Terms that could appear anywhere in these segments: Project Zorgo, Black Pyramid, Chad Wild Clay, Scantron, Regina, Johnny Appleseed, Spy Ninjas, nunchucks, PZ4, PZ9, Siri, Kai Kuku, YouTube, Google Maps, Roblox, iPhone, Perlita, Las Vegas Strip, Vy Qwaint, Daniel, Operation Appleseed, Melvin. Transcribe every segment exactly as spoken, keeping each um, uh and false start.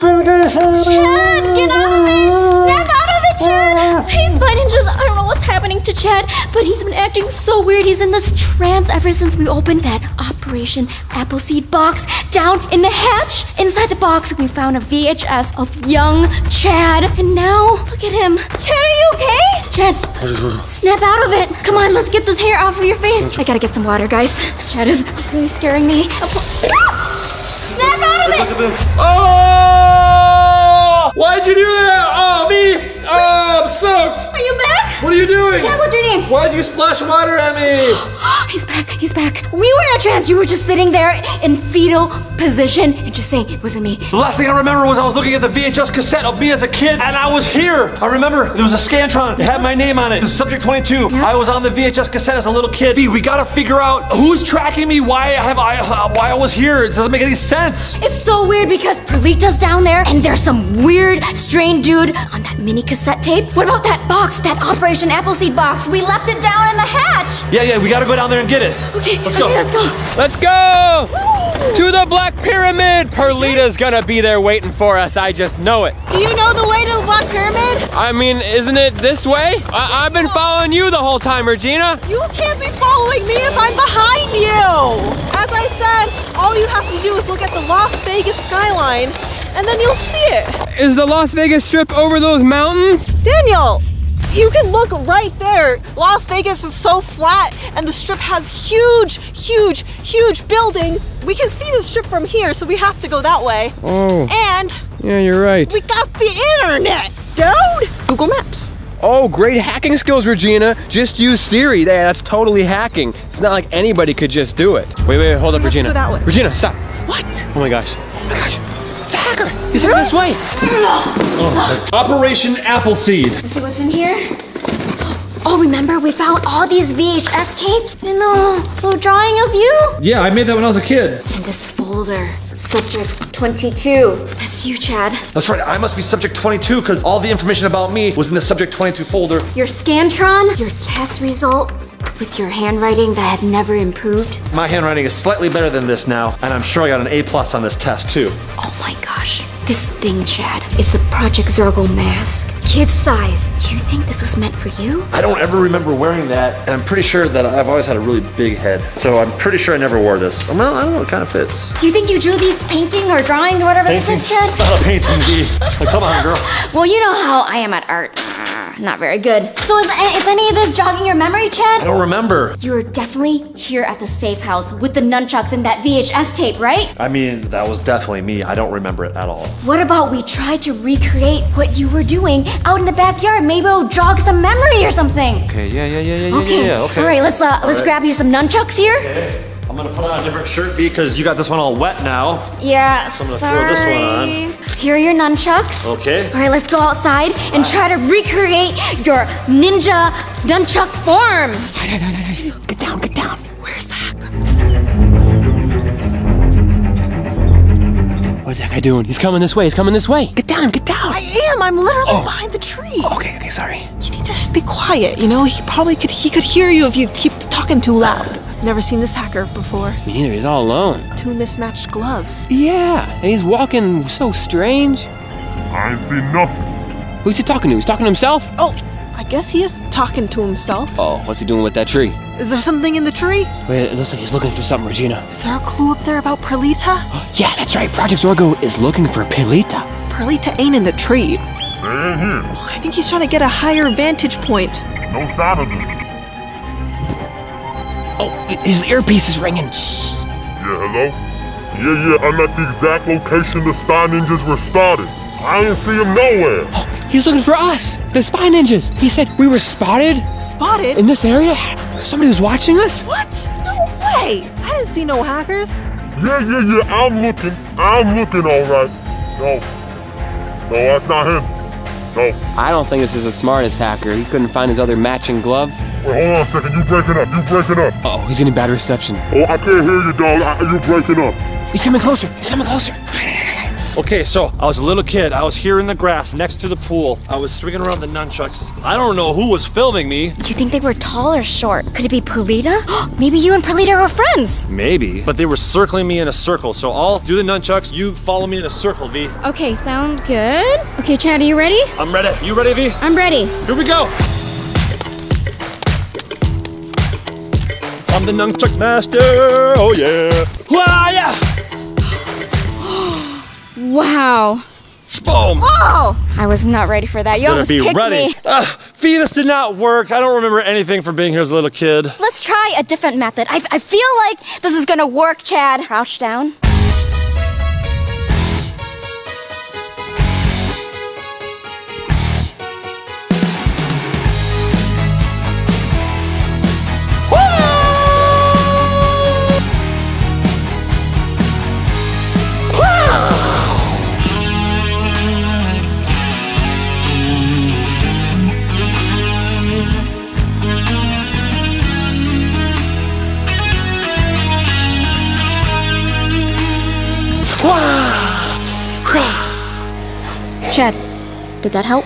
Chad, get out of it! Snap out of it, Chad! Hey, Spy Ninjas, I don't know what's happening to Chad, but he's been acting so weird. He's in this trance ever since we opened that Operation Appleseed box. Down in the hatch, inside the box, we found a V H S of young Chad. And now, look at him. Chad, are you okay? Chad, snap out of it. Come on, let's get this hair off of your face. I gotta get some water, guys. Chad is really scaring me. Snap out of it! Oh! Why'd you do that? Oh, me! Oh, I'm soaked! Are you back? What are you doing? Chad, what's your name? Why'd you splash water at me? He's back, he's back. We were in a trance. You were just sitting there in fetal position and just saying it wasn't me. The last thing I remember was I was looking at the V H S cassette of me as a kid and I was here. I remember there was a Scantron. It had my name on it. It was Subject twenty-two. Yep. I was on the V H S cassette as a little kid. B, we gotta figure out who's tracking me, why I have I, uh, why I was here. It doesn't make any sense. It's so weird because Perlita's down there and there's some weird, strange dude on that mini cassette tape. What about that box, that Operation Appleseed box? We left it down in the hatch. Yeah, yeah, we gotta go down there and get it. Okay, let's go. Okay, let's go. Let's go. Woo. To the Black Pyramid. Perlita's gonna be there waiting for us. I just know it. Do you know the way to the Black Pyramid? I mean, isn't it this way? I I've been following you the whole time, Regina. You can't be following me if I'm behind you. As I said, all you have to do is look at the Las Vegas skyline and then you'll see it. Is the Las Vegas Strip over those mountains? Daniel, you can look right there. Las Vegas is so flat and the Strip has huge, huge, huge buildings. We can see the Strip from here, so we have to go that way. Oh. And yeah, you're right. We got the internet, dude. Google Maps. Oh, great hacking skills, Regina. Just use Siri. Yeah, that's totally hacking. It's not like anybody could just do it. Wait, wait, hold up, Regina. Go that way. Regina, stop. What? Oh my gosh. Oh my gosh. It's a hacker! He's headed this way! Oh. Operation Appleseed. Let's see what's in here. Oh, remember we found all these V H S tapes and the little drawing of you? Yeah, I made that when I was a kid. And this folder. Subject twenty-two. That's you, Chad. That's right, I must be Subject twenty-two because all the information about me was in the Subject twenty-two folder. Your Scantron, your test results, with your handwriting that had never improved. My handwriting is slightly better than this now, and I'm sure I got an A plus on this test too. Oh my gosh, this thing, Chad, it's the Project Zorgo mask. Kid size. Do you think this was meant for you? I don't ever remember wearing that, and I'm pretty sure that I've always had a really big head, so I'm pretty sure I never wore this. Well, I don't know, it kind of fits. Do you think you drew these painting or drawings or whatever paintings. This is, Chad? Not a painting, D. Like, come on, girl. Well, you know how I am at art. Not very good. So is, is any of this jogging your memory, Chad? I don't remember. You were definitely here at the safe house with the nunchucks and that V H S tape, right? I mean, that was definitely me. I don't remember it at all. What about we try to recreate what you were doing out in the backyard? Maybe it'll jog some memory or something. Okay, yeah, yeah, yeah, yeah, okay. yeah, yeah, okay. All right, let's, uh, all let's right. grab you some nunchucks here. Okay. I'm gonna put on a different shirt because you got this one all wet now. Yeah, so I'm gonna sorry. throw this one on. Here are your nunchucks. Okay. All right, let's go outside and try to recreate your ninja nunchuck form. Get down, get down. Where's the hacker? What's that guy doing? He's coming this way, he's coming this way. Get down, get down. I am, I'm literally oh. behind the tree. Oh, okay, okay, sorry. You need to just be quiet, you know? He probably could, he could hear you if you keep talking too loud. Never seen this hacker before. Me neither, he's all alone. Two mismatched gloves. Yeah, and he's walking so strange. I see nothing. Who's he talking to? He's talking to himself? Oh, I guess he is talking to himself. Oh, what's he doing with that tree? Is there something in the tree? Wait, it looks like he's looking for something, Regina. Is there a clue up there about Perlita? Yeah, that's right, Project Zorgo is looking for Perlita. Perlita ain't in the tree. They're in here. Oh, I think he's trying to get a higher vantage point. No sign of them. Oh, his earpiece is ringing. Yeah, hello? Yeah, yeah, I'm at the exact location the Spy Ninjas were spotted. I didn't see him nowhere. Oh, he's looking for us, the Spy Ninjas. He said we were spotted. Spotted? In this area? Somebody was watching us? What? No way. I didn't see no hackers. Yeah, yeah, yeah, I'm looking. I'm looking, all right. No, no, that's not him. No. I don't think this is the smartest hacker. He couldn't find his other matching glove. Wait, hold on a second, you breaking up, you breaking up. Uh oh, he's getting bad reception. Oh, I can't hear you, dog, I, you breaking up. He's coming closer, he's coming closer. Okay, so I was a little kid. I was here in the grass next to the pool. I was swinging around the nunchucks. I don't know who was filming me. Do you think they were tall or short? Could it be Perlita? Maybe you and Perlita were friends. Maybe, but they were circling me in a circle. So I'll do the nunchucks. You follow me in a circle, V. Okay, sounds good. Okay, Chad, are you ready? I'm ready. You ready, V? I'm ready. Here we go. I'm the nunchuck master. Oh yeah. Wah, yeah. Wow. Boom. Oh! I was not ready for that. You almost kicked ready. me. Uh, Vy, this did not work. I don't remember anything from being here as a little kid. Let's try a different method. I, I feel like this is gonna work, Chad. Crouch down. Chad, did that help?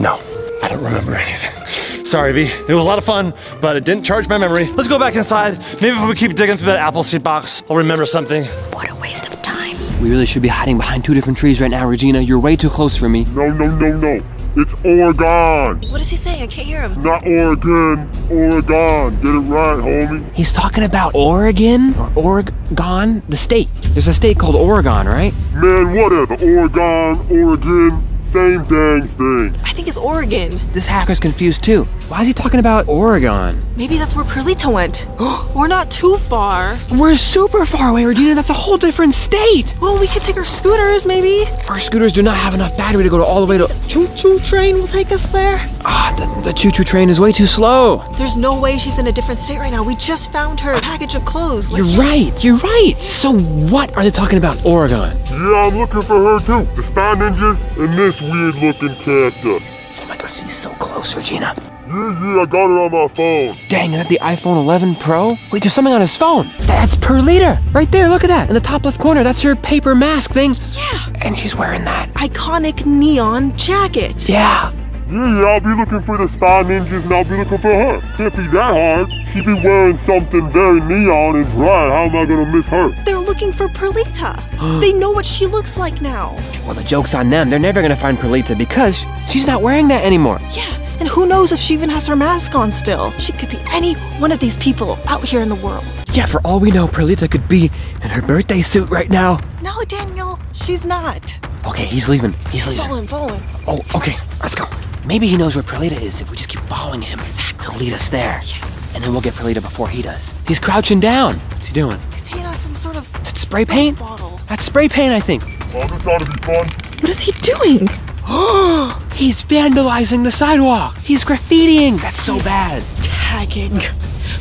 No, I don't remember anything. Sorry, V. It was a lot of fun, but it didn't charge my memory. Let's go back inside. Maybe if we keep digging through that Appleseed box, I'll remember something. What a waste of time. We really should be hiding behind two different trees right now, Regina. You're way too close for me. No, no, no, no. It's Oregon. What is he saying? I can't hear him. Not Oregon. Oregon. Get it right, homie. He's talking about Oregon or Oregon, the state. There's a state called Oregon, right? Man, whatever. Oregon, Oregon, same dang thing. I think it's Oregon. This hacker's confused too. Why is he talking about Oregon? Maybe that's where Perlita went. We're not too far. We're super far away, Regina. That's a whole different state. Well, we could take our scooters, maybe. Our scooters do not have enough battery to go to all the way to... The choo-choo train will take us there. Ah, the, the choo-choo train is way too slow. There's no way she's in a different state right now. We just found her a package of clothes. Like, you're right. You're right. So what are they talking about, Oregon? Yeah, I'm looking for her, too. The Spy Ninjas and this weird-looking character. Oh, my gosh. She's so close, Regina. Yeah, yeah, I got it on my phone. Dang, is that the iPhone eleven Pro? Wait, there's something on his phone. That's Perlita. Right there, look at that. In the top left corner, that's her paper mask thing. Yeah. And she's wearing that iconic neon jacket. Yeah. Yeah, yeah, I'll be looking for the Spy Ninjas and I'll be looking for her. Can't be that hard. She'd be wearing something very neon and bright. How am I gonna miss her? They're looking for Perlita. They know what she looks like now. Well, the joke's on them. They're never gonna find Perlita because she's not wearing that anymore. Yeah. And who knows if she even has her mask on still. She could be any one of these people out here in the world. Yeah, for all we know, Perlita could be in her birthday suit right now. No, Daniel, she's not. Okay, he's leaving. He's leaving. Follow him, follow him. Oh, okay, let's go. Maybe he knows where Perlita is. If we just keep following him, exactly. He'll lead us there. Yes. And then we'll get Perlita before he does. He's crouching down. What's he doing? He's taking out some sort of... That spray paint? Bottle. That's spray paint, I think. Well, this ought to be fun. What is he doing? Oh, he's vandalizing the sidewalk. He's graffititing. That's so bad. Tagging.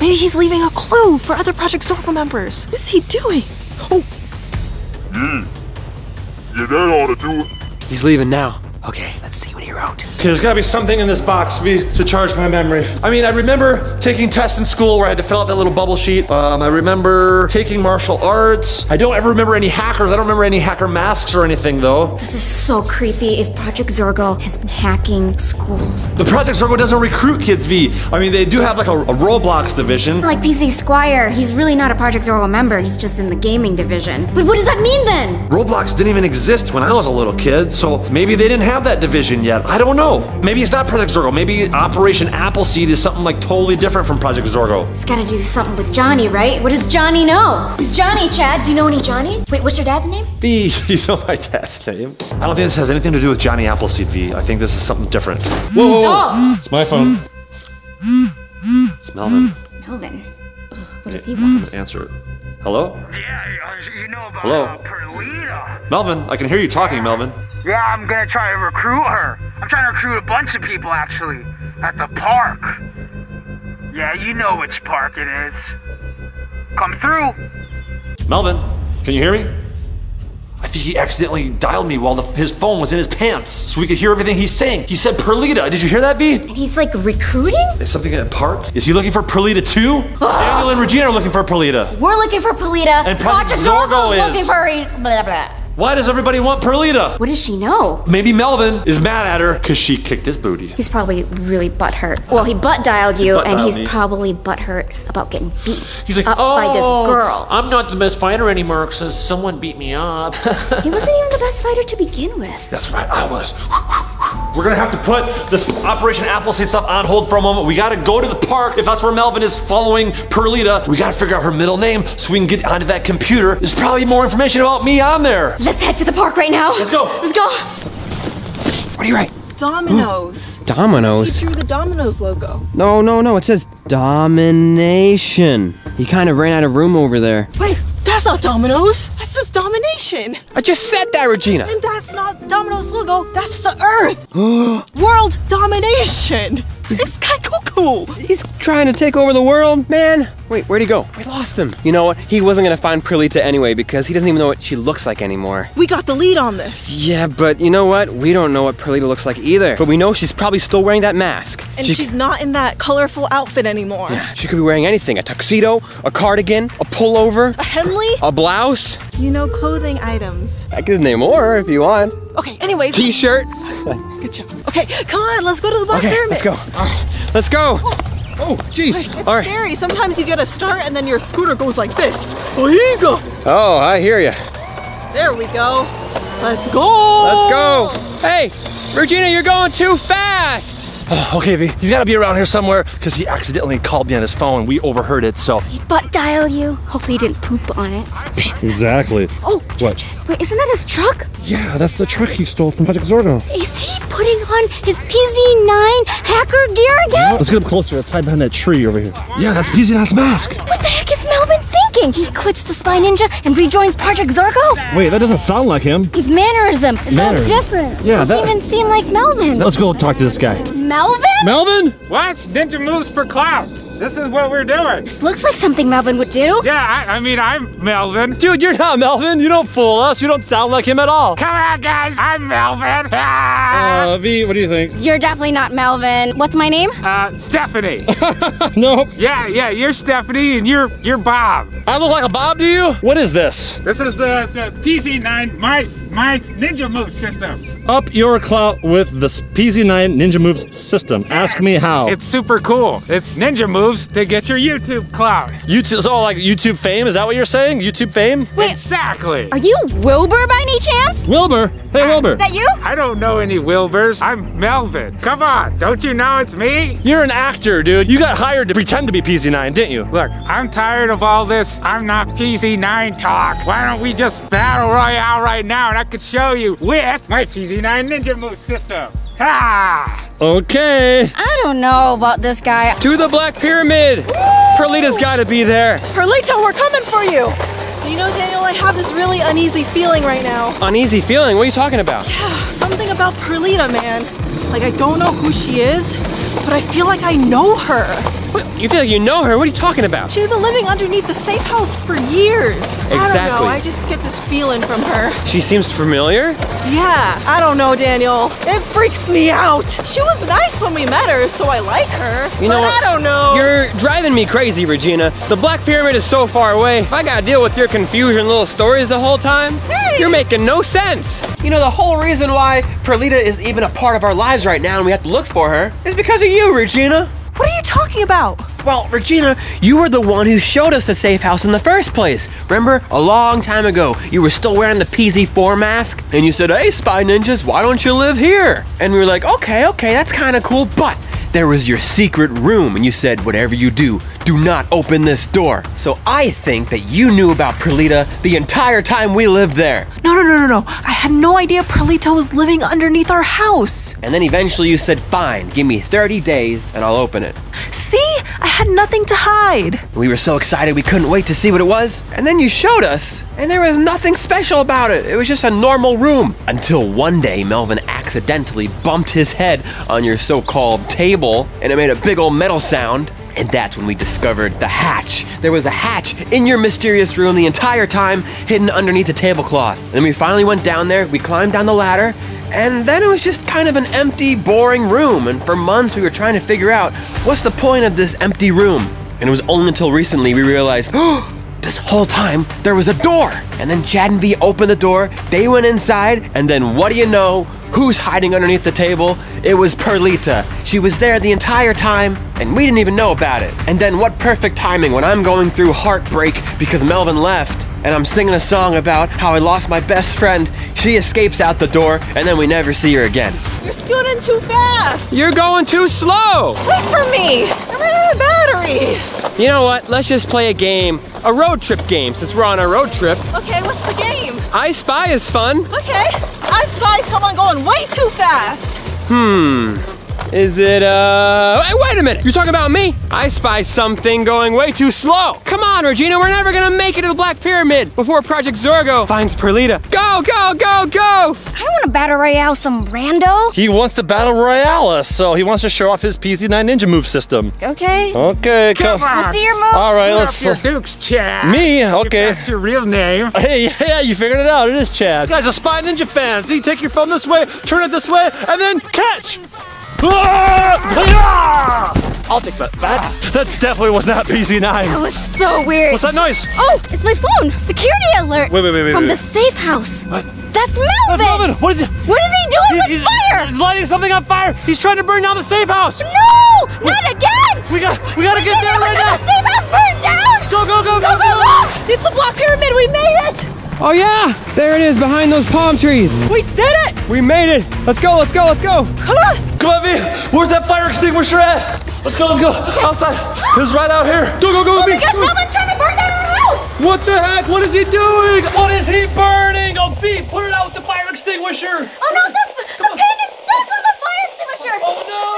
Maybe he's leaving a clue for other Project Zorgo members. What is he doing? Oh. Yeah. Yeah, that ought to do it. He's leaving now. Okay, let's see what he wrote. Okay, there's gotta be something in this box, V, to charge my memory. I mean, I remember taking tests in school where I had to fill out that little bubble sheet. Um, I remember taking martial arts. I don't ever remember any hackers. I don't remember any hacker masks or anything, though. This is so creepy if Project Zorgo has been hacking schools. The Project Zorgo doesn't recruit kids, V. I mean, they do have like a, a Roblox division. Like P Z Squire, he's really not a Project Zorgo member. He's just in the gaming division. But what does that mean, then? Roblox didn't even exist when I was a little kid, so maybe they didn't have have that division yet. I don't know. Maybe it's not Project Zorgo. Maybe Operation Appleseed is something like totally different from Project Zorgo. It's gotta do something with Johnny, right? What does Johnny know? Who's Johnny, Chad? Do you know any Johnny? Wait, what's your dad's name? V, you know my dad's name. I don't think this has anything to do with Johnny Appleseed, V. I think this is something different. Whoa! Whoa, whoa. Oh. It's my phone. It's Melvin. Melvin? Ugh, what does he want? Answer. Hello? Yeah, you know about Hello? Uh, Perlita. Melvin, I can hear you talking, Melvin. Yeah, I'm gonna try to recruit her. I'm trying to recruit a bunch of people, actually, at the park. Yeah, you know which park it is. Come through. Melvin, can you hear me? I think he accidentally dialed me while the, his phone was in his pants, so we could hear everything he's saying. He said Perlita. Did you hear that, V? And he's like recruiting? Is something at a park? Is he looking for Perlita too? Daniel and Regina are looking for Perlita. We're looking for Perlita. And Project Zorgo is looking for blah blah. Why does everybody want Perlita? What does she know? Maybe Melvin is mad at her because she kicked his booty. He's probably really butthurt. Well, he butt-dialed you, he butt and he's me. probably butthurt about getting beat he's like, up oh, by this girl. I'm not the best fighter anymore because someone beat me up. He wasn't even the best fighter to begin with. That's right, I was. We're gonna have to put this Operation Appleseed stuff on hold for a moment. We gotta go to the park. If that's where Melvin is following Perlita, we gotta figure out her middle name so we can get onto that computer. There's probably more information about me on there. Let's head to the park right now. Let's go. Let's go. What are you writing? Dominoes. Dominoes? He drew the Dominoes logo. No, no, no. It says domination. He kind of ran out of room over there. Wait. That's not Dominoes. That's just domination. I just said that, Regina. And that's not Dominoes' logo. That's the Earth. World domination. It's Kai Kuku. He's trying to take over the world, man. Wait, where'd he go? We lost him. You know what? He wasn't going to find Perlita anyway because he doesn't even know what she looks like anymore. We got the lead on this. Yeah, but you know what? We don't know what Perlita looks like either. But we know she's probably still wearing that mask. And she... she's not in that colorful outfit anymore. Yeah, she could be wearing anything. A tuxedo, a cardigan, a pullover. A Henley? A blouse. You know clothing items. I could name more if you want. Okay, anyways. T-shirt. Good job. Okay, come on. Let's go to the Black okay, Pyramid. Let's go. All right, let's go. Oh. Oh, jeez. It's All right. scary. Sometimes you get a start and then your scooter goes like this. Oh, I hear you. There we go. Let's go. Let's go. Hey, Regina, you're going too fast. Oh, okay, V, he's got to be around here somewhere because he accidentally called me on his phone. We overheard it, so. He butt dial you. Hopefully he didn't poop on it. Exactly. Oh, what? Wait, isn't that his truck? Yeah, that's the truck he stole from Project Zorgo. Is he putting on his P Z nine hacker gear again? Let's get him closer. Let's hide behind that tree over here. Yeah, that's P Z nine's mask. What the heck is Melvin thinking? He quits the Spy Ninja and rejoins Project Zorgo? Wait, that doesn't sound like him. He's mannerism. It's Manner. so different. Yeah, doesn't that doesn't even seem like Melvin. Let's go talk to this guy. Melvin? Melvin? What? Ninja moves for clout. This is what we're doing. This looks like something Melvin would do. Yeah, I, I mean, I'm Melvin. Dude, you're not Melvin. You don't fool us. You don't sound like him at all. Come on, guys. I'm Melvin. Ah! Uh, V, what do you think? You're definitely not Melvin. What's my name? Uh, Stephanie. Nope. Yeah, yeah, you're Stephanie and you're you're Bob. I look like a Bob to you? What is this? This is the, the P Z nine, my, my ninja move system. Up your clout with the P Z nine Ninja Moves system. Yes. Ask me how. It's super cool. It's Ninja Moves to get your YouTube clout. YouTube, so like YouTube fame? Is that what you're saying? YouTube fame? Wait, exactly. Are you Wilbur by any chance? Wilbur? Hey, I, Wilbur. Is that you? I don't know any Wilburs. I'm Melvin. Come on, don't you know it's me? You're an actor, dude. You got hired to pretend to be P Z nine, didn't you? Look, I'm tired of all this I'm not P Z nine talk. Why don't we just battle royale right now and I could show you with my P Z nine Ninja Move system. Ha! Okay. I don't know about this guy. To the Black Pyramid. Woo! Perlita's gotta be there. Perlita, we're coming for you. You know, Daniel, I have this really uneasy feeling right now. Uneasy feeling? What are you talking about? Yeah, something about Perlita, man. Like, I don't know who she is, but I feel like I know her. What? You feel like you know her? What are you talking about? She's been living underneath the safe house for years. Exactly. I don't know, I just get this feeling from her. She seems familiar? Yeah, I don't know, Daniel. It freaks me out. She was nice when we met her, so I like her. You know, but I don't know. You're driving me crazy, Regina. The Black Pyramid is so far away. If I gotta deal with your confusion little stories the whole time, hey. You're making no sense. You know, the whole reason why Perlita is even a part of our lives right now and we have to look for her is because of you, Regina. What are you talking about? Well, Regina, you were the one who showed us the safe house in the first place. Remember, a long time ago, you were still wearing the P Z four mask, and you said, hey, Spy Ninjas, why don't you live here? And we were like, okay, okay, that's kind of cool, but there was your secret room, and you said, whatever you do, do not open this door. So I think that you knew about Perlita the entire time we lived there. No, no, no, no, no. I had no idea Perlita was living underneath our house. And then eventually you said, fine, give me thirty days, and I'll open it. See? I had nothing to hide. We were so excited we couldn't wait to see what it was. And then you showed us, and there was nothing special about it. It was just a normal room. Until one day, Melvin accidentally bumped his head on your so-called table, and it made a big old metal sound. And that's when we discovered the hatch. There was a hatch in your mysterious room the entire time, hidden underneath the tablecloth. And then we finally went down there, we climbed down the ladder, and then it was just kind of an empty, boring room. And for months we were trying to figure out, what's the point of this empty room? And it was only until recently we realized, oh, This whole time, there was a door. And then Chad and Vy opened the door, they went inside, and then what do you know? Who's hiding underneath the table? It was Perlita. She was there the entire time, and we didn't even know about it. And then what perfect timing when I'm going through heartbreak because Melvin left, and I'm singing a song about how I lost my best friend. She escapes out the door, and then we never see her again. You're scooting too fast. You're going too slow. Wait for me. I'm running out of batteries. You know what? Let's just play a game. A road trip game, since we're on a road trip. Okay, what's the game? I Spy is fun. Okay. I spy someone going way too fast. Hmm. Is it, uh... Wait, wait a minute. You're talking about me? I spy something going way too slow. Come on, Regina. We're never going to make it to the Black Pyramid before Project Zorgo finds Perlita. Go, go, go, go. I don't want to battle royale some rando. He wants to battle royale us, so he wants to show off his P Z nine ninja move system. Okay. Okay, come, come on. Let's see your move. All right, let's... Your dukes, Chad. Me? Okay. If that's your real name. Hey, yeah, you figured it out. It is Chad. You guys are Spy Ninja fans. See, take your phone this way, turn it this way, and then catch. I'll take that back. That definitely was not P Z nine. That was so weird. What's that noise? Oh, it's my phone. Security alert. Wait, wait, wait, wait. From wait, wait. the safe house. What? That's Melvin. That's Melvin. What is he? What is he doing he, with he's, fire? He's lighting something on fire. He's trying to burn down the safe house. No, we, not again. We got, we got to get there right now. The safe house burned down. Go, go, go, go, go, go, go. It's the Black Pyramid. We made it. Oh yeah, there it is behind those palm trees. We did it! We made it. Let's go, let's go, let's go. Come on. Come on, Vy. Where's that fire extinguisher at? Let's go, let's go. Okay. Outside. It was right out here. Go, go, go, oh Vy. Oh my gosh, Melvin's trying to burn down our house. What the heck? What is he doing? What is he burning? Oh, Vy, put it out with the fire extinguisher. Oh no, the, the pin is stuck on the fire extinguisher. Oh no.